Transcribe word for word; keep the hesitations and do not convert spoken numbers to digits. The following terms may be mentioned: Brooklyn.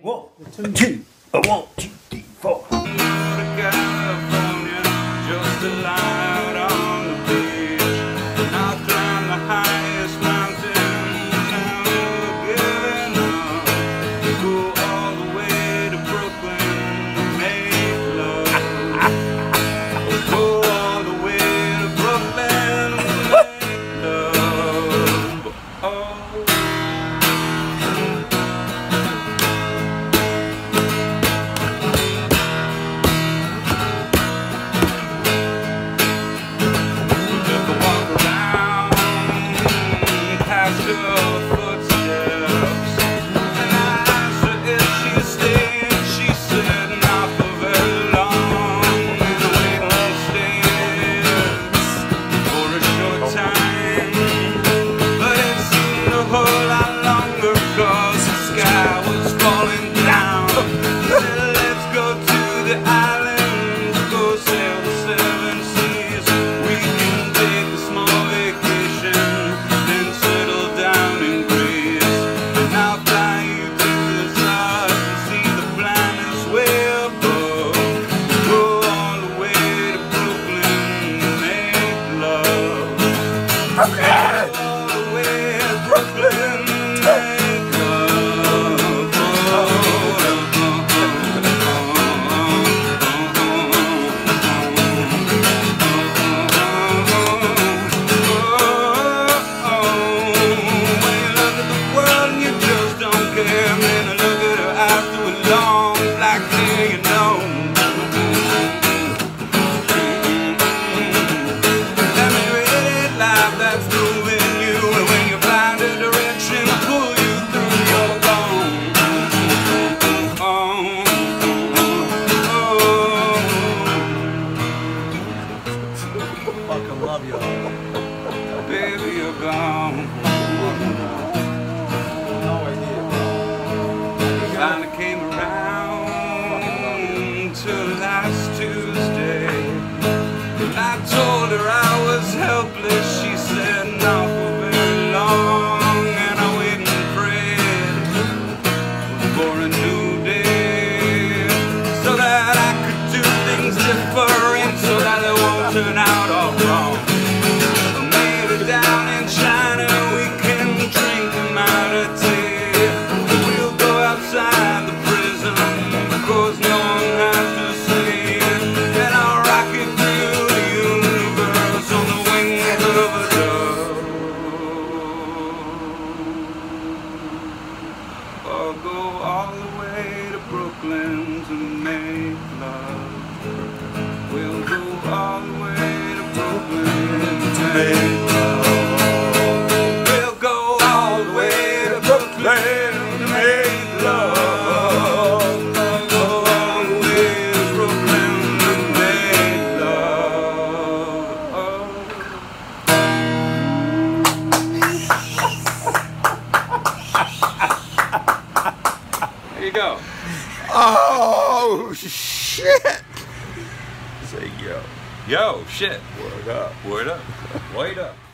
One, two, a one, two, three, four. California, just a light on the beach. And I climb the highest mountain, I'm never giving up. Go all the way to Brooklyn to make love. Go all the way to Brooklyn to make love. Oh. Baby, you're gone. No idea. Finally came around to last Tuesday, and I told her I was helpless. She said not for very long, and I waited and prayed for a new day, so that I could do things different, so that it won't turn out all wrong. I'll go all the way to Brooklyn to make love. We'll go all the way to Brooklyn to make love. We'll go all the way to Brooklyn to make love. We'll go all the way to Brooklyn to make love. There you go. Oh, shit. Say yo. Yo, shit. Word up. Word up. Word up.